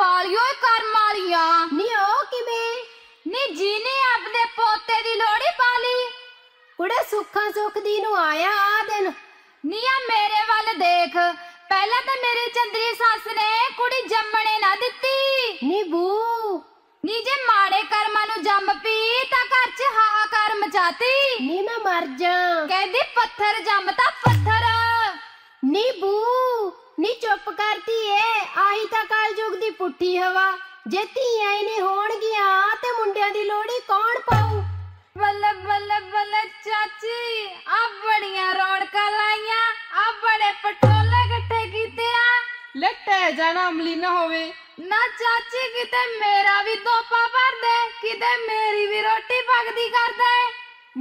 वालियो कर्म वालिया नी ओ किवें नी जीने अपने पोते दी लोड़ी पाली कुड़े सुखा सुख दी नु आया आ दिन नी आ मेरे वाल देख पहला तो मेरी चंद्री सास ने कुड़ी जम्मणे ना दिती नी बू नी जे माड़े कर्मा नु जम पी ता घर च हाहाकार मचाती नी मैं मर जा कहदी पत्थर जमता पत्थर नी बू नी चुप करती है आही ता कल युग दी पुट्ठी हवा जे धीआं ही नहीं होणगियां ते मुंडियां दी लोड़ी कौन पाऊ। बल्ले बल्ले बल्ले चाची आ बड़ियां रौनकां लाईयां आ बड़े पटोले इकट्ठे कीते आ लट्टे जाना अमली ना होवे ना चाची किते मेरा भी दोपा भर दे किते मेरी भी रोटी पकदी कर दे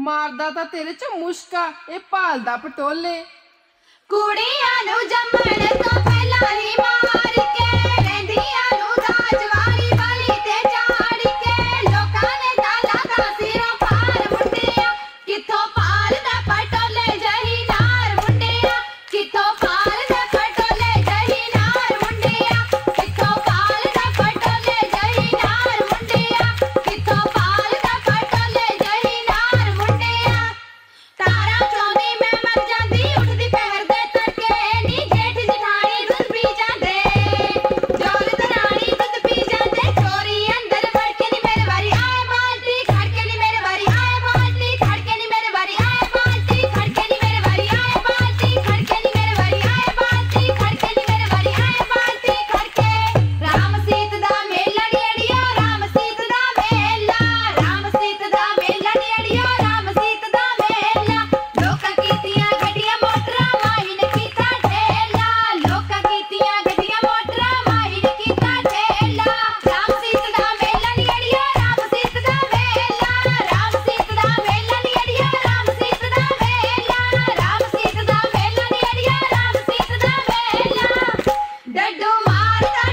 मारदा ता तेरे च मुश्का ए पालदा पटोले कुड़ियां नू जम्मण तो पहला ही मार के रेंदियां नू दाजवारी वाली ते झाड़ के लोकां ने ताला दा सिरों पार मुंडियां किथों पार दा पटोले जही नार मुंडियां किथों पार दा पटोले जही नार मुंडियां किथों पार दा पटोले जही नार मुंडियां किथों पार दा पटोले जही नार मुंडियां तारा चौंदी मैं मर जांदी उठदी डड्डू मारता